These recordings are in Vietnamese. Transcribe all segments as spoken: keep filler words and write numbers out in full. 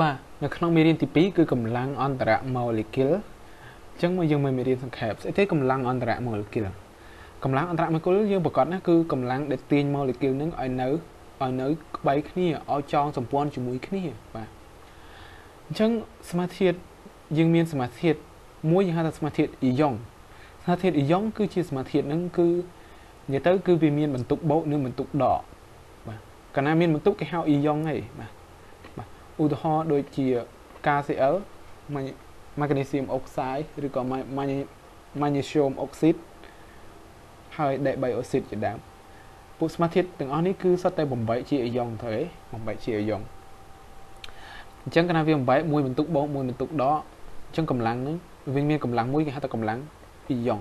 Ba, nó không bị điên tí pí cứ cầm lăng on tạc màu lì kia. Chẳng mà dùng mình bị điên thằng khẹp sẽ thấy cầm lăng on tạc màu lì kia. Cầm lăng on tạc màu lì kia bà con nó cứ cầm lăng để tiền màu lì kia nâng ở nấu ở nấu bấy cái này ở trong dòng quân chú mũi cái này. Ba, chẳng mà thiệt dương miên mà thiệt mua gì hay mà thiệt ý dòng mà thiệt ý dòng cứ chia mà thiệt nâng cứ nhớ tới cứ vì miên mình tục bộ nên mình tục đỏ. Ba, cả nam miên mình tục cái hao ý dòng này mà. U thọ ho đôi chỉ ca xê lờ, magnesium oxide, rồi có magnesium oxide, hay đại bảy oxide chỉ đám. Bút smart thiết từng anh ấy cứ sát tay bầm bảy chỉ dòng thế, bầm bảy chỉ dòng. Chẳng cái nào viên bảy mùi mình tụt bốn mùi mình tụt đó, chẳng cầm lăng nữa, viên miên cầm lăng mùi cái hai ta cầm lăng, chỉ dòng.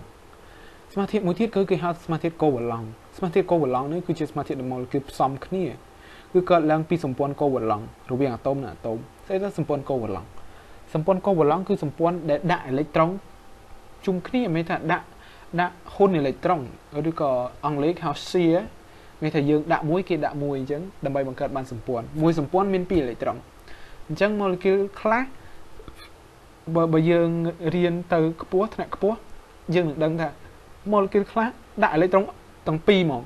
Smart thiết mùi thiết cứ cái hai smart thiết cô bờ lòng, smart thiết cô bờ lòng nữa cứ chỉ smart thiết là một cái song cái này. Cứ cất lăng pi sầm pon câu vật lòng, rồi biếng tôm nè tôm, sẽ rất sầm pon câu vật lòng. Sầm pon câu vật lòng cứ sầm pon để đại electron, chung khí mấy thằng đã đã hôn electron, rồi đứa cò ông lấy hào xì á, mấy thằng dương đã muối kia đã muối chứ, đầm bay bằng cất bàn sầm pon, muối sầm pon miên pi electron, chẳng molecule khác, bờ bờ dương riêng từ cái búa thằng cái búa, dương được đằng thằng molecule khác đại electron tầng pi mỏng,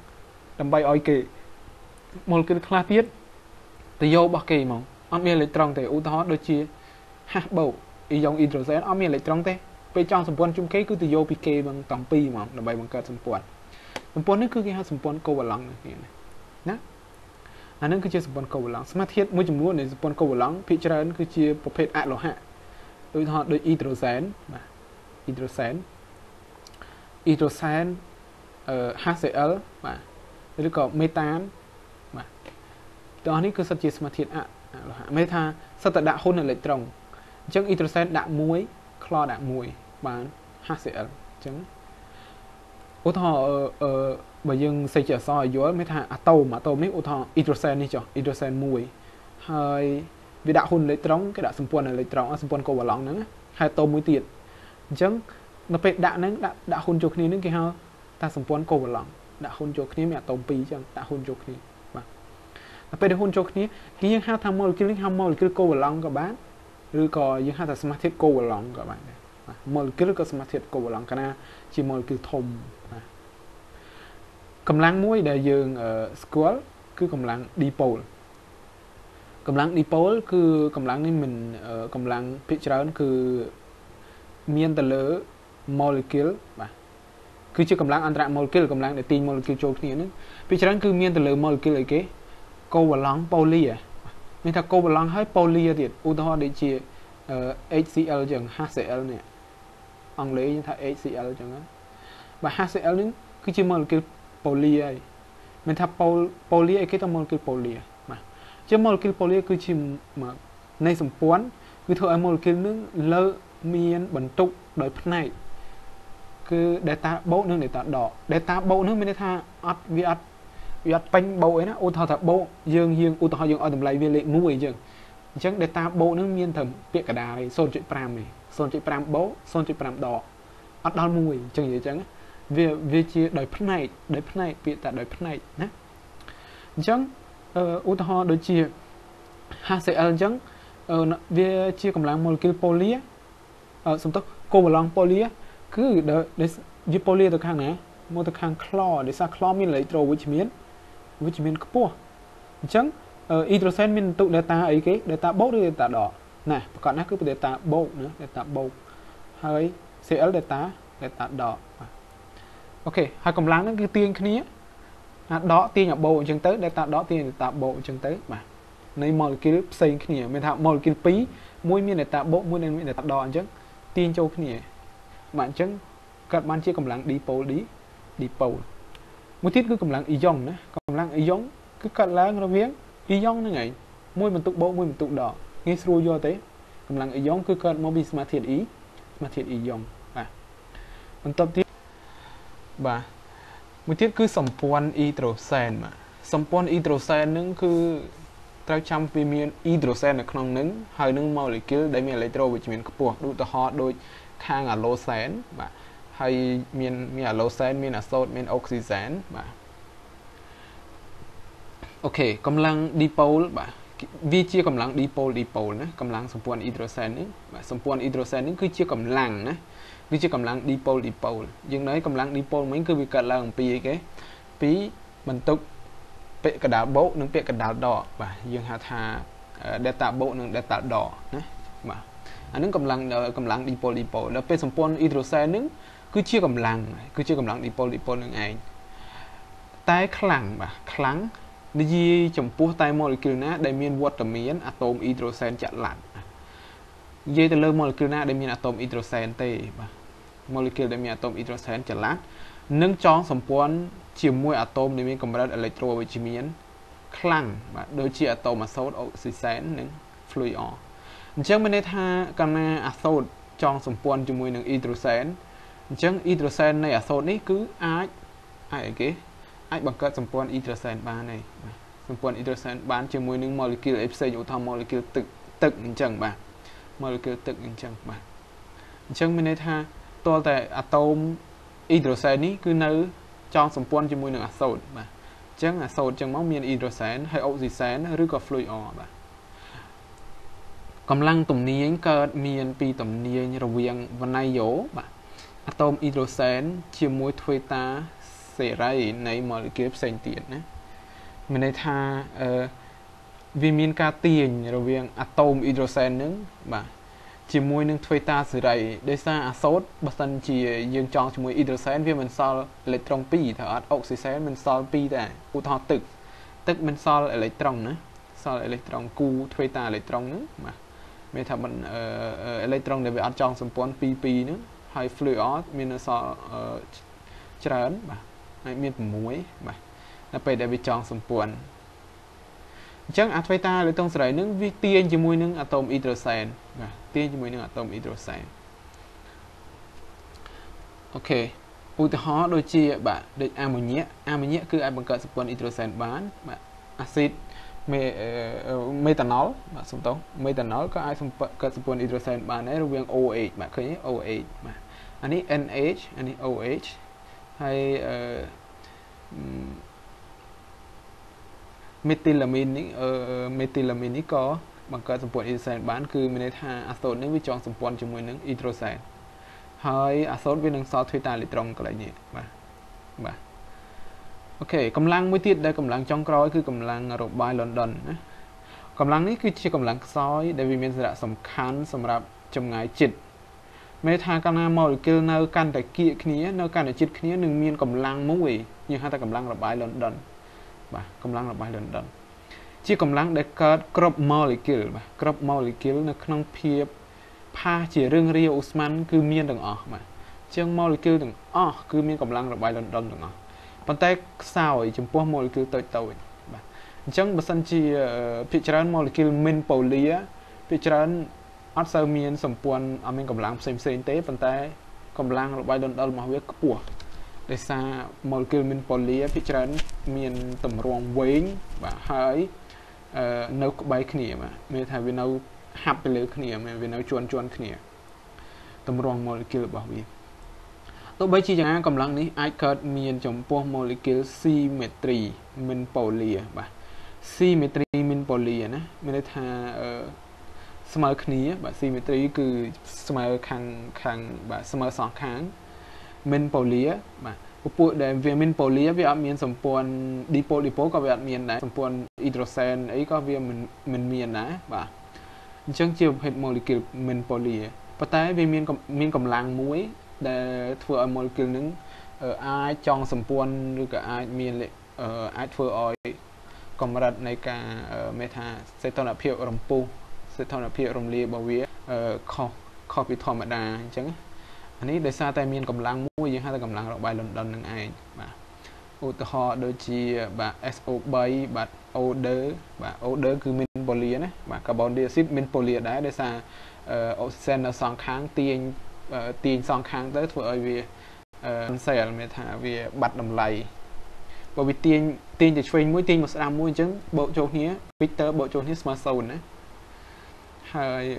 đầm bay oi kì. Một cái khá tiết thì dâu bạc kỳ mong ông miền electron thì ưu thó đôi chia hạt bầu y dòng hydrogen ông miền electron thế bây trong sầm quân chung kế cứ từ dâu pk bằng tòng pi mong là bay bằng cờ sầm quân sầm quân nó cứ cái hạt sầm quân câu vào lăng này nè anh nó cứ chia sầm quân câu vào lăng smart thiết mỗi chủng luôn này sầm quân câu vào lăng phi chở cứ chia bộ phận alo hạ ưu thó đôi hydrogen mà hydrogen hydrogen hcl mà rồi có metan đó này cứ sát chế smart thiết ạ, mấy tha sát đã hôn ở lại trồng, chứng hydrogen đã muối, clo đã muối, bán hát xê lờ chứng. Ô thọ bởi dương xây chở soi dưới mấy tha atom mà atom này ô thọ hydrogen này cho hydrogen muối, hay vì đã hôn lại trồng cái đã sum pon ở lại trồng, sum pon cầu vào lòng nữa, hai atom muối tiệt, chứng nó phải đã nắng đã đã hôn chục ní nữa kia ha, ta sum pon cầu vào lòng, đã hôn chục ní mẹ atom pi chứng, đã hôn chục ní. Bây giờ hôn chốt này, khi những hai thằng molecule hai molecule cô vào lòng các bạn, rồi có những hai thằng smart thiết cô vào lòng các bạn, molecule có smart thiết cô vào lòng, cái này chỉ molecule thùng. Cầm lăng mũi để dùng square, cứ cầm lăng dipole. Cầm lăng dipole cứ cầm lăng này mình cầm lăng picture cứ miên từ lỡ molecule, cứ chỉ cầm lăng antara molecule cầm lăng để tin molecule chốt này nữa, picture cứ miên từ lỡ molecule ấy cái cô và lăng poly à, mình thằng cô và lăng hay poly thì u thọ để chia HCl chẳng HCl này, ông lấy những thằng HCl chẳng á, và HCl những cái chữ molecule poly ấy, mình thằng pol poly ấy cái thằng molecule poly mà, chữ molecule poly cứ chữ mà này sủng pón, cứ thợ molecule những lơ miên bẩn tục đời phật này, cứ để ta bấu nước để ta đỏ, để ta bấu nước mình để thà ắt vi ắt vậy bánh bầu ấy nó ô thọ thập bầu dương dương ô thọ dương ở tầm lại viên lệ mũi dương chẳng để ta bầu nó miên thầm tiện cả đà này son chuyện pram này son chuyện pram bầu son chuyện pram đỏ ắt đau mũi chẳng gì chẳng về về chia đời phật này đời phật này tiện tại đời phật này nhé chẳng ô thọ đối chia HCl chẳng về chia cùng là molecule poly ở sum tốc cô và lòng poly cứ để để với poly từ hàng này một từ hàng clo để sang clo miên lấy trâu với chim miến với chim miên cua chẳng hydrogen miên tụ delta ấy cái delta bốc với delta đỏ này còn nó cứ delta bốc nữa delta bốc hơi cl delta delta đỏ ok hai cụm láng nó cứ tiên cái này á đỏ tiên ở bầu chừng tới delta đỏ tiên delta bầu chừng tới mà này molecule xây cái này mình thằng molecule pí mũi miên delta bốc mũi nên miên delta đỏ chứ tiên châu cái này bạn chứng các bạn chia cụm láng dipole đi dipole một tiết cứ cầm lăng ion nữa cầm lăng ion cứ cắt láng nó viếng ion như này môi mình tụ bộ môi mình tụ đỏ nghe xua vô tới cầm lăng ion cứ cắt mobi smart thiệt ý smart thiệt ion à mình tập tiếp và một tiết cứ sầm pon hydrogen mà sầm pon hydrogen nứng cứ trao trăm vi miên hydrogen là không nứng hơi nứng molecule để miên electron với miên cua đủ tờ họ đôi khang à lô sen và hay miền miền alloxan miền azot miền oxygen bà ok cầm lăng dipole bà vì chia cầm lăng dipole dipole nè cầm lăng sampuan hydrogen nè sampuan hydrogen nè cứ chia cầm lăng nè vì chia cầm lăng dipole dipole nhưng đấy cầm lăng dipole mấy cứ bị cật là bằng pi cái pi mình tục bệ cả đảo bộ nâng bệ cả đảo đỏ và dương hà thà delta bộ nâng delta đỏ nè mà anh nâng cầm lăng cầm lăng dipole dipole là bệ sampuan hydrogen nè cứ chia cầm lăng cứ chia cầm lăng dipole dipole nè anh tai khăng mà khăng nếu như chấm pua tai molecule na đại miền water miền atom hydrogen chặt lặn, dây từ lớp molecule na đại miền atom hydrogen tê, molecule đại miền atom hydrogen chặt lặn, nâng chong sầm pôn chia môi atom đại miền combat electro với chia miền clang, đôi chia atom mà sốt oxygen nâng fluor, chẳng bên đây tha cana atom chong sầm pôn chia môi nâng hydrogen, chẳng hydrogen này atom này cứ ai ai cái bằng cách sầm pôn hydrogen ba này sầm pôn hydrogen bán chỉ môi những molecule fc của thằng molecule tự tự chẳng bạn molecule tự chẳng bạn chẳng mình tha to tại atom hydrogen ní cứ nấu trong sầm pôn chỉ môi những axol mà chẳng axol chẳng máu miền hydrogen hay oxygen hay có fluor bạn cầm lăng tụm ní cơ miền pi tụm ní rồi vieng vân nay yếu bạn atom hydrogen chỉ môi thuê ta xảy ra này molecule xanh tiền nè mình đây tha vitamin ca tiền rồi việc atom hydrogen nứng mà chỉ môi nứng thuê ta xảy ra để xa axol bớt dần chỉ dương chọn chỉ môi hydrogen vì mình sol electron pi thở oxygen mình sol pi ta u thọ tự tức mình sol electron nữa sol electron cu thuê ta electron nữa mà mình thà mình electron để về ăn chọn symphon pi pi nữa hay fluor mình sol chán mà ai miệt muối mà là phải để bị chọn sầm buồn chẳng atphaita lấy trong sợi nướng vi tiên chỉ môi nướng atom hydrogen mà tiên chỉ môi nướng atom hydrogen ok u từ hóa đôi chia bạn đôi ammonia ammonia cứ ai bằng cỡ sầm buồn hydrogen bán mà acid methanol mà sum tố methanol có ai sum cỡ sầm buồn hydrogen bán đấy riêng OH mà khởi OH mà anh ấy NH anh ấy OH hay uh, um, methylamine uh, methylamine có bằng cách sầm pôn hydrogen bán cứ mình tha axol nâng với chọn sầm pôn cho môi nâng hydrogen hay axol với nâng so thuê ta electron cái này mà mà ok cầm lăng mới tiết đây cầm lăng trong cõi cứ cầm lăng robot by London cầm lăng này cứ chia cầm lăng soi để vì mình sẽ sầm khán sầm rạp trong ngày chít mấy thằng cái nào mọi kêu nấu can tại kia kia nấu can tại chít kia nương miên cầm lăng mông quỷ nhưng hai ta cầm lăng là bài London bà cầm lăng là bài London chỉ cầm lăng để cất crop molecule bà crop molecule nó không phìa pha chỉ riêng riêng Usman cứ miên đằng ở mà chương molecule đằng ở cứ miên cầm lăng là bài London đằng ở bàn tay sao ấy chấm po molecule tới tới bà chương bớt sân chỉ phi trần molecule min polia phi trần ắt sau miền sầm pôn ở miền cầm lăng xem xem tế phần tay cầm lăng rồi bay lên đâu mà huyết của để xa molecule miền poly phía trên miền tầm ruộng vén và hơi nấu bay khỉ mà miền thay vì nấu hấp lấy khỉ mà vì nấu chuồn chuồn khỉ tầm ruộng molecule bảo vi tôi bây chỉ rằng cầm lăng này ai cất miền trồng po molecule symmetry miền poly và symmetry miền poly nè miền thay small khía và symmetry cứ small khang khang và small song kháng min poly mà bộ để về min poly về ở miền sầm pôn dipole dipole có về ở miền này sầm pôn hydrogen ấy có về mình mình miền này và chẳng chịu hết molecule min poly và tại vì miền miền cầm lăng muối để thừa molecule những ai trong sầm pôn rồi cả ai miền lệ ai thừa ở cầm rạch này cả meta sẽ tạo ra hiệu rồng pu sẽ thao nạp hiệu rồng lìa bảo vệ kho kho bị thò mặt đà chẳng anh ấy để xa tay miên cầm lăng mũi như hai tay cầm lăng rồi bay lần lần nâng ai mà ô tô họ đôi chi bà so bay bà odor bà odor cứ min poly này bà carbon dioxide min poly đấy để xa oxygen là song kháng tiền tiền song kháng tới thuộc ở về xe là thả về bật đầm lầy bởi vì tiền tiền chỉ chuyên mũi tiền một sàm mũi chứng bộ chỗ nhé Victor bộ chỗ nhé smartphone đấy hay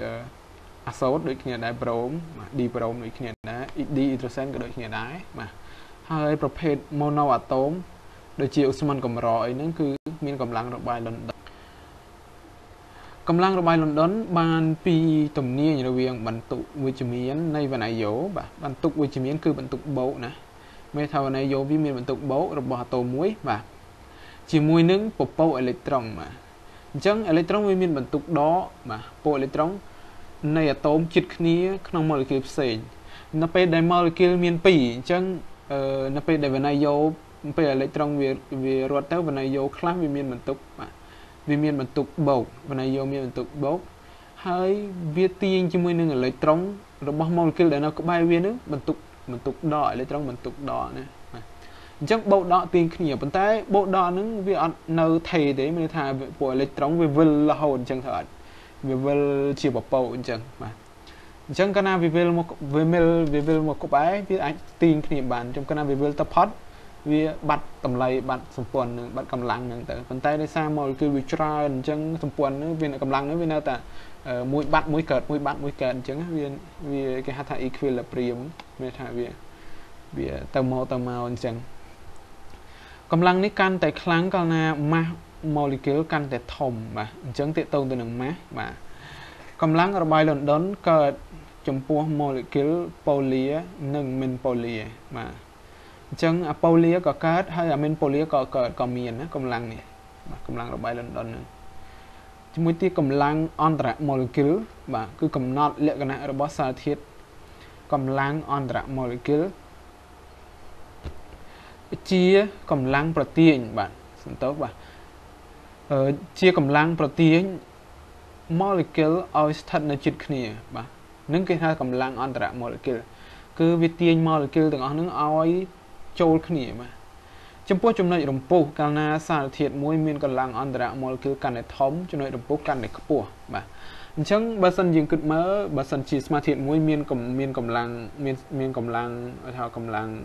axol đối kia đá brom mà dibrom đối kia đá dihydrogen đối kia đá mà hayประเภท mono atom ដូចជាអូស្មန်កំរអីហ្នឹងគឺមានកម្លាំងរបស់ London Cảm lăng rồi bài London ban pi tầm nia như là viên bản tụ vitamin này và này dấu bà bản tụ vitamin cứ bản tụ bầu nè mấy thao này dấu vitamin bản tụ bầu rồi bỏ tổ muối bà chỉ muối nướng bộ bầu electron mà chẳng electron vitamin bản tụ đó mà bộ electron này là tôm chích nia không molecule sền nó phải đại molecule miền pi chẳng nó phải đại và này dấu phải electron về về rồi tới và này dấu khác vitamin bản tụ mà vì miền bản tục bầu và này vô miền bản tục bầu hơi viết tiên chứ mới nên là lấy trống rồi bao mong kêu để nó có bay viên nữa bản tục bản tục đỏ lấy trống bản tục đỏ nè chắc bầu đỏ tiền nhiều bản tay bộ đỏ nữa vì ăn nấu thầy đấy mình thà của lấy trống về vườn là hồn chẳng thật về vườn chỉ bỏ bầu chẳng mà chẳng cái nào về vườn một về vườn về vườn một cô bé viết anh tiền nhiều bản trong cái nào về vườn tập hot vì bắt tầm lấy bắt sầm quần bắt cầm lăng nè tại phần tay đây xa mồi kêu bị tràn chân sầm quần viên cầm lăng nữa viên nào ta mũi bắt mũi cợt mũi bắt mũi cợt chứ viên vì cái hạt thải equilibrium mới thải vì vì tầm màu tầm màu chẳng cầm lăng này căn tại kháng còn là ma mồi kêu căn tại thòng mà chẳng tiện tôn từ đường má mà cầm lăng ở bài lần đón cợt chấm pua mồi kêu poly nâng mình poly mà chẳng poly có cát hay là men poly có có có miền á công lăng này mà công lăng là bay lên đồn chúng mới tiếc công lăng antrak molecule mà cứ cầm nọt lệ cái này robot sao thiết công lăng antrak molecule chia công lăng protein bạn xin tốt bạn ờ, chia công lăng protein molecule always thật là chít kia bạn những cái hai công lăng antrak molecule cứ viết tiền molecule từng ông những ao chôn khỉ mà trong phố trong nơi đồng phố cana sản thiệt mối miền còn làng andra mồi cứ cản để thống trong nơi đồng phố cản để khắp bùa mà chẳng bà sân dừng cất mỡ bà sân chỉ mà thiệt mối miền cầm miền cầm làng miền miền cầm làng thao cầm làng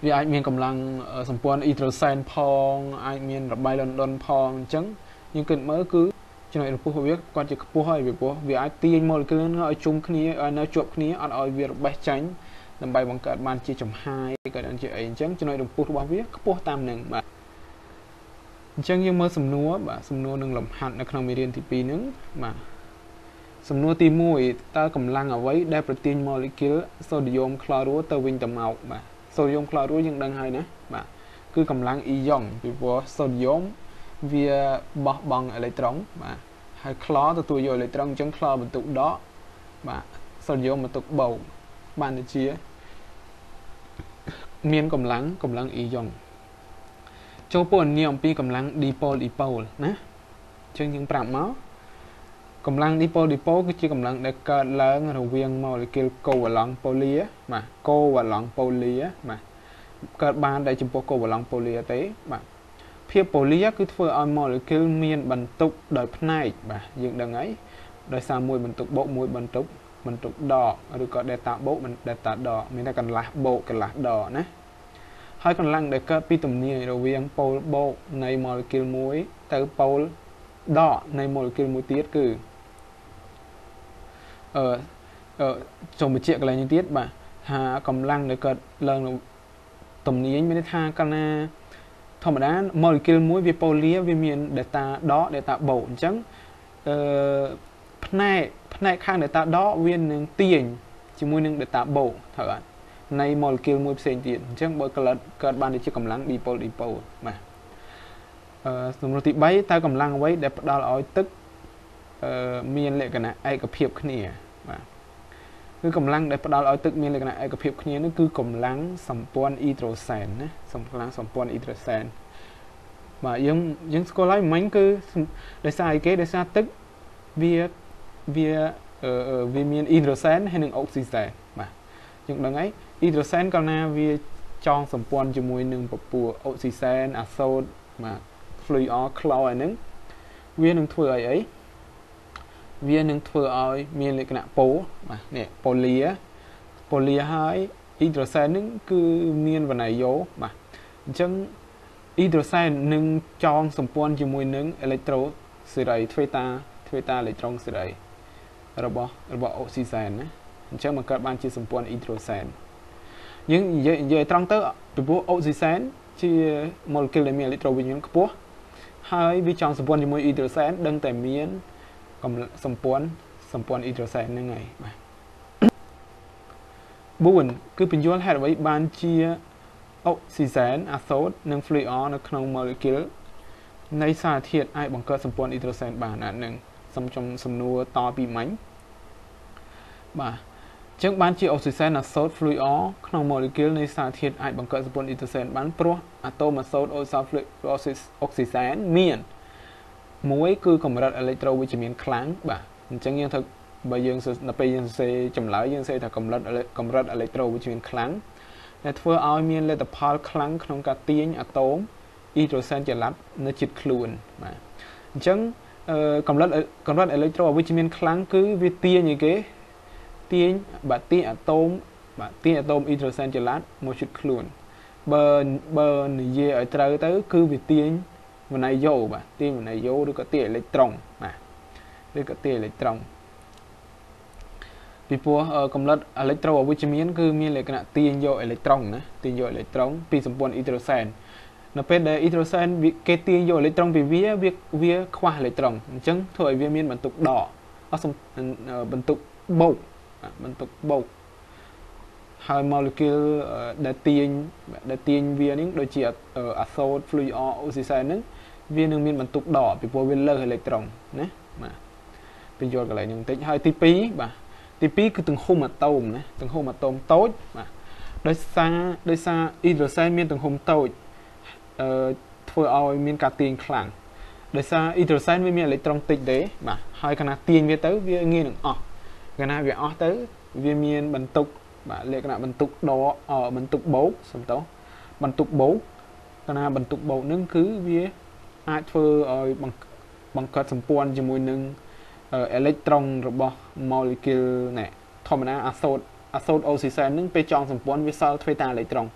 vì ai miền cầm làng sản phẩm hydrogen phong ai miền là bay lần lần phong chẳng nhưng cất mỡ cứ cho nên phụ huynh quan chức phụ huynh về bố vì ai tiên một cái nói chung khi nói chuột khi ăn ở việc bay tránh làm bay bằng cỡ bàn chia chồng hai cái đàn chị ấy chẳng cho nên đồng phụ huynh biết phụ tam nâng mà chẳng như mơ sầm núa bà sầm núa nâng lòng hạn là không bị điên thì pi nữa mà sầm núa tìm mùi ta cầm lăng ở với đa protein molecule sodium chlorua tơ vinh tầm màu mà sodium chlorua nhưng đang hay nữa mà cứ cầm lăng ion vì bố sodium vì bỏ bằng electron mà hay clo từ từ rồi electron chống clo một tụ đó mà sau đó một tụ bầu bạn được chia miền cầm lăng cầm lăng ion châu buồn niệm pi cầm lăng dipole dipole nè chương những phạm máu cầm lăng dipole dipole cứ chia cầm lăng để cờ lớn ở viên molecule cô và lon poly mà cô và lon poly mà cờ ban đại chúng cô và lon poly tế mà phía poly cứ thưa ở molecule miền bẩn tục đời này và dựng đằng ấy đời sao mùi bẩn tục bộ mùi bẩn tục bẩn tục đỏ rồi có để tạo bộ mình để tạo đỏ mình ta cần lá bộ cần lá đỏ nè hơi còn lăng để cơ pi tầm nia đầu viên pol bộ này molecule muối từ pol đỏ này molecule muối tiết cử ở ở trong một triệu cái này tiết bà hà còn lăng để cơ lần tầm nia mình tha cana không mà molecule muối vi poly vi miền để ta đó để ta bổ trắng này này khang để ta đó viên tiền chỉ muối nâng để ta bổ thở này molecule muối sen tiền trắng bồi cợt cợt ban để chỉ cầm lăng dipole dipole mà sùng roti bay ta cầm lăng ấy để đào lói tức miền lệ cái này ai gặp hiệp cái này mà cứ cầm lăng để đào lói tức miền lệ cái này ai gặp hiệp cái này nó cứ cầm lăng sầm pon hydrogen nè sầm lăng sầm pon hydrogen mà những những cô lái máy cứ để xài cái để xa tức via via ở vì miền hydrogen hay nâng oxygen mà những đằng ấy hydrogen còn là via trong sầm pon cho mùi nâng bột bùa oxygen azot mà fluor chlorine nâng via nâng thừa ấy ấy via nâng thừa ấy miền lệ cái này pol mà nè poly poly hai hydrogen nâng cứ miền và này dấu mà chẳng hydrogen nâng trong sầm pon cho mùi nâng electro sợi thuê ta thuê ta electron sợi robot robot oxygen á chẳng mà các bạn chia sầm pon hydrogen nhưng vậy vậy trong tới từ oxygen chia molecule này là trộn với những cái hai vi trong sầm pon hydroxide đơn tại miếng còn sầm pon sầm pon hydroxide như này bốn cứ bình quân hai loại ban chia oxygen azot nâng fluor nó không molecule này xả thiệt ai bằng cơ sầm pon hydroxide bản là một sầm trong sầm nua to bị mảnh bà chứng bán chia oxygen azot fluor trong molecule này xả thiệt ai bằng cơ sầm pon hydroxide bán pro atom azot oxal fluor oxygen miền muối cứ còn rất electro vitamin kháng bà chứng như thực bởi dương napion c chấm lại dương c là cầm rất cầm rất electro vitamin kháng để thưa ao miền là tập hal kháng trong cả tiếng atom hydrogen trở lấp nó chít clun mà chứng cầm rất cầm rất electro vitamin kháng cứ vi tia như cái tiếng bạn tiếng atom bạn tiếng atom hydrogen trở lấp một chít clun bờ bờ này ở tới tới cứ vi tiếng mà này vô bạn tiếng mà này vô được có tia electron mà được có tia electron vì pua cầm lật electro và vitamin cứ miền lại cái nạn tiền do electron nè tiền do electron vì sầm pon hydrogen nó bên đây hydrogen vì cái tiền do electron vì vía việc vía khoa electron chứng thôi vía miền bần tục đỏ ở sầm bần tục bột bần tục bột hai molecule để tiền để tiền vía những đôi chia azot fluor oxygen những vía những miền bần tục đỏ vì pua viên lơ electron nè mà bây giờ cái này những tính hai tipi bà tipi cứ từng hôm mà tôm này từng hôm mà tôm tối mà đây xa đây xa hydrogen miên từng hôm tối thôi ao miên cả tiền khẳng đây xa hydrogen với miên electron tích đấy mà hai cái nào tiền với tới với nghe được ọ cái nào về ọ tới với miên bần tục mà lệ cái nào bần tục đỏ ở bần tục bố sầm tố bần tục bố cái nào bần tục bố nâng cứ với ai thôi rồi bằng bằng cỡ sầm pon cho mùi nâng electron robot molecule này thầm na azot azot oxygen những bên trong sầm pon với sao thuê ta electron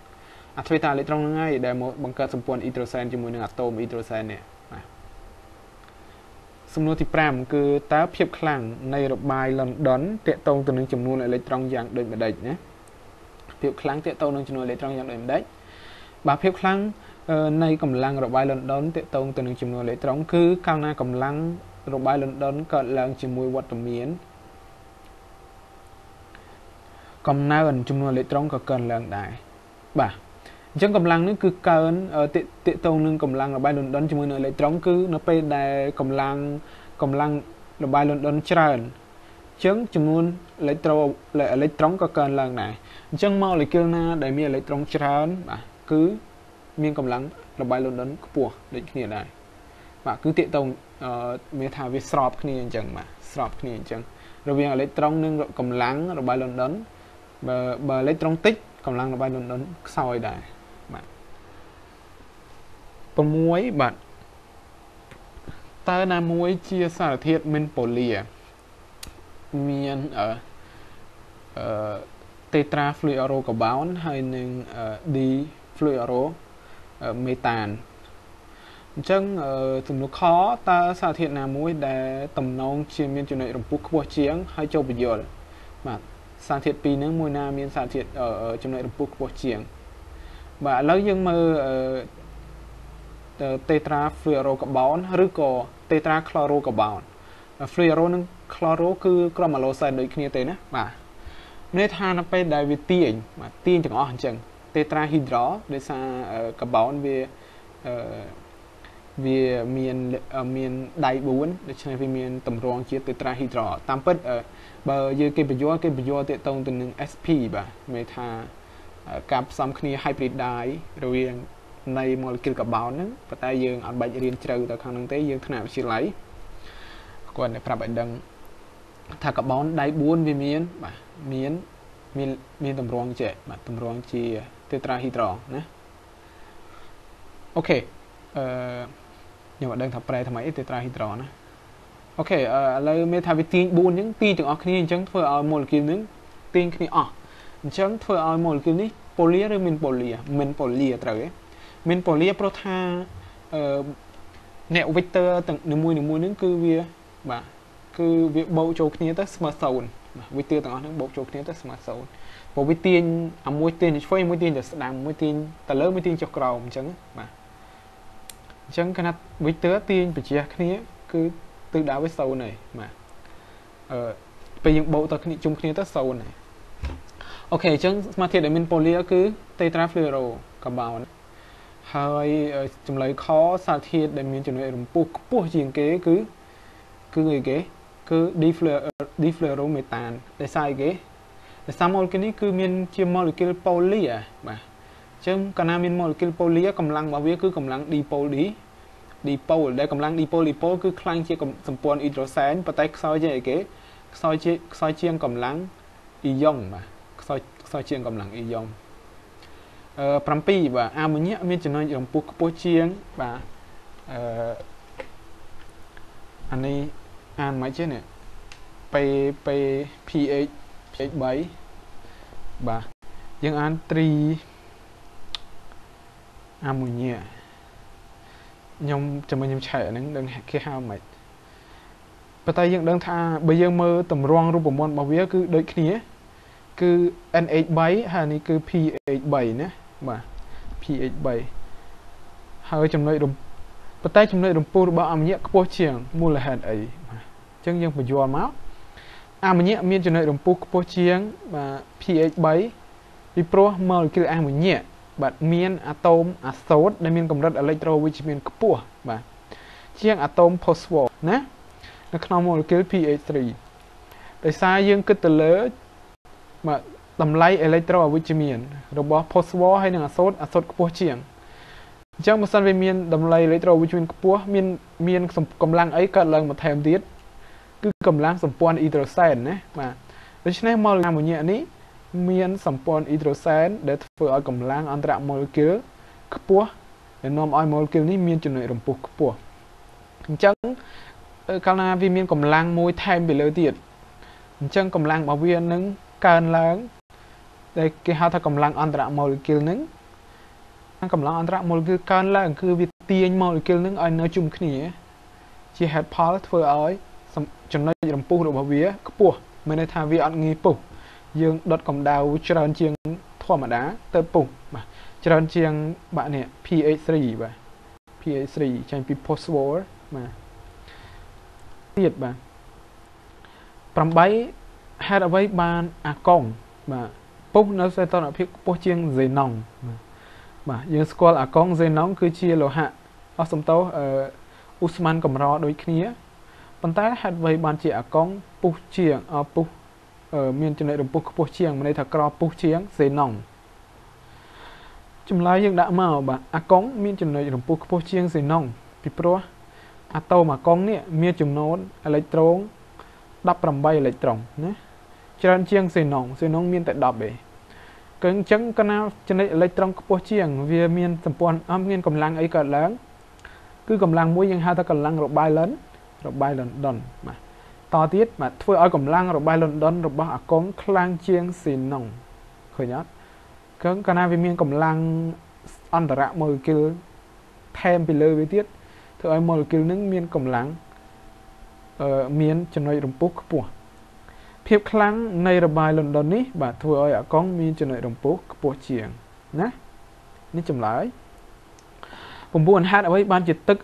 à thuê ta electron ngay để một bằng cơ sầm pon hydrogen trong một nửa atom hydrogen này sum nô thì pram cứ tá phép kháng này độc bài lần đón tệ tông từ những chủng nô electron dạng đôi bên đấy nhé phép kháng tệ tông những chủng nô electron dạng đôi bên đấy và phép kháng này cầm lăng độc bài lần đón tệ tông từ những chủng nô electron cứ cao na cầm lăng rồi bài lần đón cỡ làng chỉ mùi vật miến cầm na gần chung electron có cần làng đại bà chẳng cầm lăng nó cứ cần tệ tệ tông nâng cầm lăng rồi bài lần đón chỉ mùi electron cứ nó pe đài cầm lăng cầm lăng rồi bài lần đón tràn chẳng chung luôn electron lại electron có cần làng này chẳng mau lại kêu na để mi electron tràn bà cứ miên cầm lăng rồi bài lần đón của định nghĩa này bà cứ tệ tông mình thả về sọp như chẳng mà sọp như chẳng rồi việc electron nâng cầm lăng rồi bay lên đón bờ bờ electron tích cầm lăng rồi bay lên đón soi đại bạn còn muối bạn ta là muối chia sẻ thiệt men polia miền ở tetrafluoro carbon hay nâng difluoro metan chẳng từng lúc khó ta xả thiệt nào muối để tầm nông chiêm miên chỗ này đồng phút khua chiếng hai châu bây giờ mà xả thiệt pin nước muối nam miên xả thiệt ở trong này đồng phút khua chiếng và lấy những mơ tetrafluorocarbon hay có tetrachlorocarbon fluoro nâng chloro cứ cromaloside đấy kia tên á mà nên than nó phải đại về tiền mà tiền chẳng ở chẳng tetrahydro để xả carbon về vì miền miền đại bốn để chơi vì miền tầm rong chia tetrahydro tam bất bờ dưới cái bờ cái bờ tệ tông từ những sp bà mê tha cặp xăm khi hybrid đại rồi này molecule carbon nữa và ta dương ăn bạch riêng trừ từ khả năng tới dương thế nào chỉ lấy còn để phạm bệnh đằng thà carbon đại bốn vì miền bà miền miền miền tầm rong trẻ mà tầm rong chia tetrahydro nè ok nhưng mà đang thập bảy thằng máy tetrahydro nè, ok, lấy methavitin bốn những ti từ ở kia chẳng thôi ở molecule những ti kia à, chẳng thôi ở molecule này polia rồi men polia, men polia trời, men polia protha nẹo vector từng nửa mũi nửa mũi những cứ việc mà cứ việc bầu châu kia tới smartphone với tiêu tao nó bộc chụp nếu tới smart zone một với tiền à mũi tiền thì phơi mũi tiền để làm mũi tiền ta lớn mũi tiền cho cầu chẳng mà chẳng cái nát với tớ tiền bị chia cái này cứ từ đá với sâu này mà ờ bây giờ bộ tao cái chung cái tới sâu này ok chẳng smart thiệt để mình poly cứ tetrafluoro cả bao hơi chấm lấy khó smart thiệt để mình chuyển về làm buộc buộc riêng cái cứ cứ người kế cứ difluoromethan để sai cái để sao mol cái này cứ miền chia molecule poly à mà chứ cái nào miền molecule poly á cầm lăng bảo vệ cứ cầm lăng dipol đi dipol để cầm lăng dipol dipol cứ clang chia cầm sầm pon hydroxen và tay soi chơi cái soi chơi soi chiên cầm lăng ion mà soi soi chiên cầm lăng ion pram pi và ammonia miền chừng này dòng puk po chiên và anh này ăn mấy chứ nè p p ph ph bảy bà nhưng ăn tri ammonia nhom cho mình nhom chạy nắng đang kia hao mệt bắt tay nhưng đang tha bây giờ mơ tầm rong rùm bồn bảo vía cứ đợi kia cứ nh bảy hà này cứ ph bảy nè mà ph bảy hơi chậm lại đùng bắt tay chậm lại đùng pô bảo ammonia pô chiang mua là hạt ấy chân dân phải dò máu ammonia miên cho nơi đồng phu pô chiang và pH bảy đi pro molecule ammonia bạn miên atom azot để miên công đất electro vitamin cua và chiang atom phosphor nè nó không molecule pH ba tại sao dân cứ từ lỡ mà tầm lấy electro vitamin robot phosphor hay là azot azot pô chiang chẳng một sân về miên tầm lấy electro vitamin cua miên miên công lang ấy cận lần một thèm tiết cứ cầm láng sầm pon hydroxen nè mà đối với này molecule ammonia này miên sầm pon hydroxen để phơi cầm láng antara molecule cua để nom oil molecule này miên chuyển lại đồng phu cua chẳng cana vi miên cầm láng môi thêm bị lơ tiệt chẳng cầm láng bảo viên nứng càn láng để cái hao thay cầm láng antara molecule nứng cầm láng antara molecule càn láng cứ vi tiền molecule nứng ai nói chung cái này chỉ hạt pol phơi ơi chấm nơi đồng phu độ bảo vía cua mới đây thà vi ăn nghi phu dương đợt cầm đào tròn chieng thua mà đá tơ phu mà tròn chieng bạn nè ph ba và ph ba trên phosphor mà tiệt bà cầm bấy hai đầu bấy ban à còng mà phu nó sẽ to là phía phu chieng dày nòng mà mà dương squal à còng dày nóng cứ chia lô hạ ở sông tàu Usman cầm rò đôi kia bản tay hạt vây bàn chè con pu chiang ở pu ở miền trên này đồng pu pu chiang mà đây thật cò pu chiang dễ nòng chùm lái nhưng đã màu bà à con miền trên này đồng pu pu chiang dễ nòng vì pro à tàu mà con nè miền chùm nón electron đập rầm bay electron nhé trên chiang dễ nòng dễ nòng miền tại đập bể cứng chấn cái nào trên này electron pu chiang vì miền tầm quan âm miền cầm lang ấy cả lớn cứ cầm lang mũi nhưng hai ta cầm lang rồi bay lớn rồi bay lần đòn mà to tiết mà thôi ở cầm lang rồi bay lần đòn rồi bao con clang chieng xin nòng khởi nhất cái cái nào về miền cầm lang ăn tờ rạ molecule thêm bị lơ với tiết thôi ở molecule nâng miền cầm lang ở miền cho nơi đồng púc của phép clang này rồi bay lần đòn ní bà thôi ở con miền cho nơi đồng púc của chieng nhé ní chậm lại cùng buồn hát ở ấy ban chỉ tức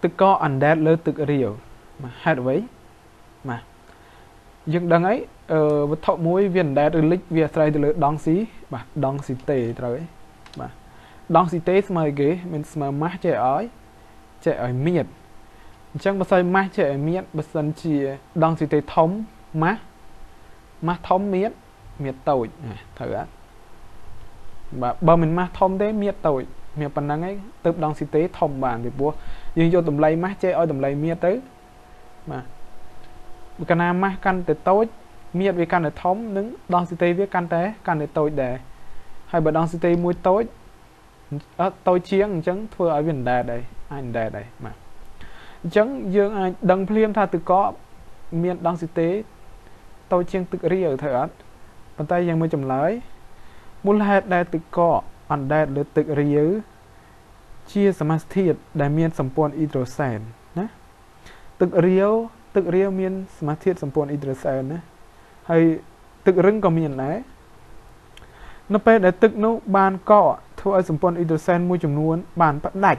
tức có ăn đẹp lơ tức rìu mà hạt vậy mà nhưng đằng ấy ở uh, thọ mối viên đẹp lịch việt tây từ đóng xí mà đóng xí tề rồi mà đóng xí tết mời ghế mình mà mát trẻ ơi trẻ ở miệt chẳng bao giờ mát trẻ miệt bất dân chỉ đóng xí tê thống má má thống miệt miệt tồi à, thử á mà bờ mình má thống thế miệt tồi miệt phần đằng ấy tự đóng xí tê thống bàn thì bố nhưng vô tùm lấy mát chơi ôi tùm lấy miết tới mà cái nào mát căn tới tối miết vì căn tới thống đứng đoàn xí tây với căn tới căn tới tối để hay bởi đoàn xí tây mùi tối à, tối chiếng chẳng thua ở biển đà đây anh đà đây mà chẳng dương ai đăng phim tha tự có miết đoàn xí tây tối chiếng tự ri ở thời ớt bàn tay dân mới chùm lấy muốn hết đà tự có anh đà được tự ri ớ chia sẻ thiệt đại miên sầm pon hydroxen nè tự riêu tự riêu miên sầm thiệt sầm pon hydroxen nè hay tự rưng có miền này nó phải để tự nó bàn cọ thôi sủng pon hydrogen môi trường nuôn bàn bắt đạch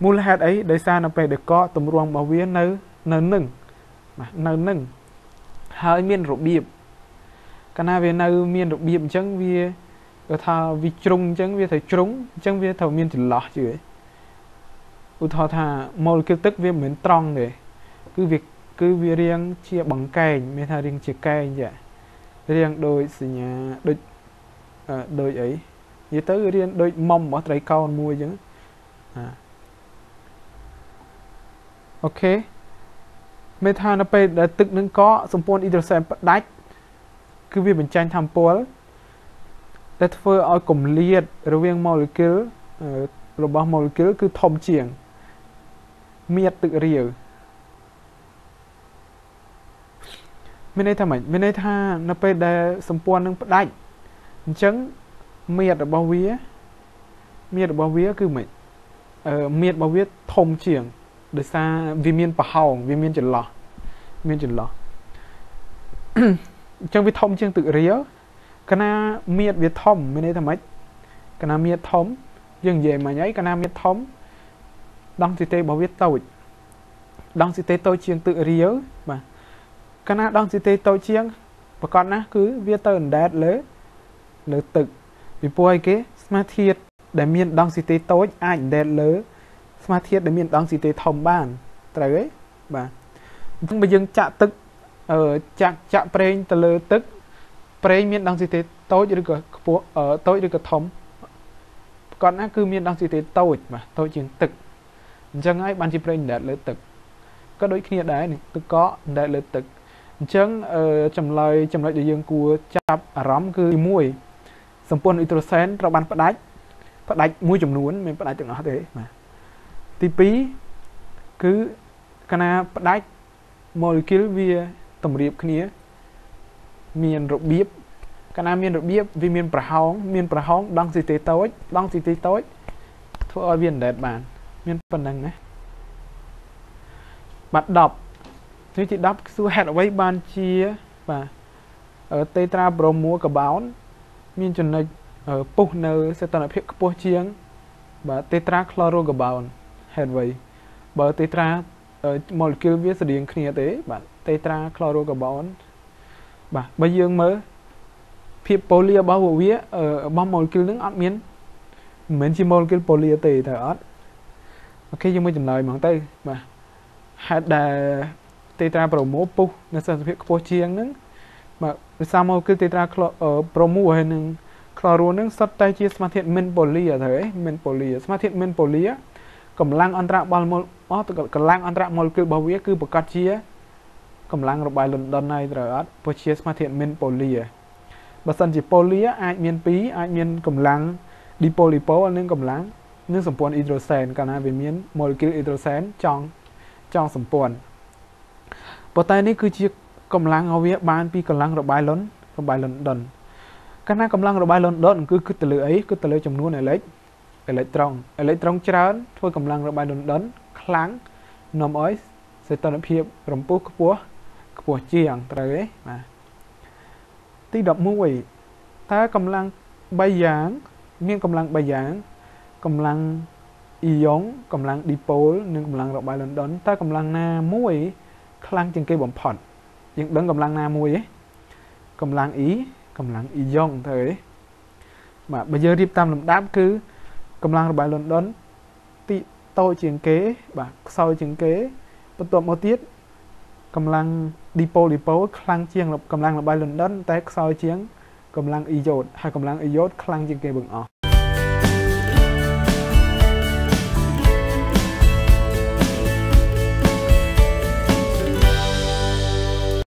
mùa hè ấy để xa nó phải để cọ tầm ruộng bảo vệ nơi nơi nưng nơi nưng hơi miền rộp biệp cái nào về nơi miền rộp biệp chẳng vì cái thà vì trúng chẳng vì thầy trúng chẳng vì thầu miền thì lọt chứ u thọ thà mồi kêu tức vì miền tròn để cứ việc cứ vì riêng chia bằng cành miền thà riêng chia cành vậy riêng đôi xì nhà đôi à, đôi ấy như tới riêng đôi mông bỏ trái con mua chứ à. Ok mê tha nó phải đã tức nâng có xong pôn hydrogen bắt đách cứ vì mình tranh tham pol đã phơi ở cùng liệt rồi riêng molecule rồi bao molecule cứ thông chuyện miệt tự riêng mình đây tham ảnh mình đây tha nó phải đã xong pôn nâng bắt đách chấn miệt bao vía miệt bao vía cứ mình uh, miệt bao vía thông chuyện để xa vì miền bà hồng vì miền chừng lò miền chừng lò trong vi thông chương tự ría cái na miệt vi thông bên đây thầm ấy cái na miệt thông dừng về mà nhảy cái na miệt thông đăng tê bảo viết tàu đăng tê tôi chương tự ría mà cái na đăng tê tôi chương và con á cứ viết tờ đẹp lớ lớ tự vì bôi cái smart thiệt để miền đăng tê tôi ảnh đẹp lớ mà thiết để miền đăng gì tế thông bàn trời ấy bà nhưng mà dân chạ tức ở chạ chạ prênh tờ lơ tức prênh miền đăng gì tế tối được ở tối được thông còn á cứ miền đăng gì tế tối mà tôi chuyện tức chẳng ai ban chỉ prênh đã lơ tức có đôi khi đấy này tức có đã lơ tức chẳng ở chầm lời chầm lời để dân của chạp rắm cứ mùi sầm pôn hydrogen ra bàn phát đáy phát đáy mùi chùm nuốn mình phát đáy tưởng nó thế mà tí phí cứ cái nào bắt đáy molecule vì tổng riêng kia miền rộp biếp cái nào miền rộp biếp vì miền bà hóng miền bà hóng đăng gì tế tối đăng gì tế tối thôi ở viên đẹp bàn miền phần năng này bắt đọc như chị đọc xưa hẹn ở với bàn chia và ở tetra bro mua cả báo miền chuẩn này ở bốc nơ sẽ tận ở phía bố chiếng và tetra chloro cả báo hẹn vậy bởi tetra molecule viết sử điện kia tế bạn tetra chlorocarbon bà bây giờ mới phía poly bao bộ viết ở bao molecule đứng áp miếng miếng chỉ molecule poly tề thở ớt ok nhưng mới trình lời bằng tay mà hạt đà tetra bromo pu nó sẽ viết po chiang nứng mà sao molecule tetra bromo hay nứng chloro nứng sắp tay chia smart thiện minh poly ở thế minh poly smart thiện minh poly cầm lang antra balmol ó tụi cầm lang antra molecule bao vía cứ bậc chia cầm lang rồi bài London này rồi á bậc chia mà thiện miền poly bờ sân chỉ poly ai miền pí ai miền cầm lang đi poly po nên cầm lang nhưng sủng pon hydrogen cả hai về miền molecule hydrogen trong trong sủng pon bờ tay này cứ chia cầm lang bao vía ban pí cầm lang rồi bài London rồi bài London cả hai cầm lang rồi bài London cứ cứ từ lưỡi ấy cứ từ lưỡi chấm nuôi này lấy electron electron trơn thôi cầm lăng rồi bài đồn đón kháng nằm ở sẽ tạo lập hiệp rồng bút của của chiang trời mà tí đọc mũi ta cầm lăng bay giảng miếng cầm lăng bay giảng cầm lăng ion cầm lăng dipole nên cầm lăng rồi bài đồn đón ta cầm lăng na mũi kháng trên cây bầm phật những đấng cầm lăng na mũi ấy cầm lăng ý cầm lăng ion trời mà bây giờ điệp tam làm đáp cứ cầm lăng rồi bài luận đón tị tôi chiến kế và sau chiến kế bắt đầu một tiết cầm lăng dipo dipo khlang chiêng cầm lăng là bài luận đón tay sau chiến cầm lăng iốt hay cầm lăng iốt khlang chiến kế bằng ọ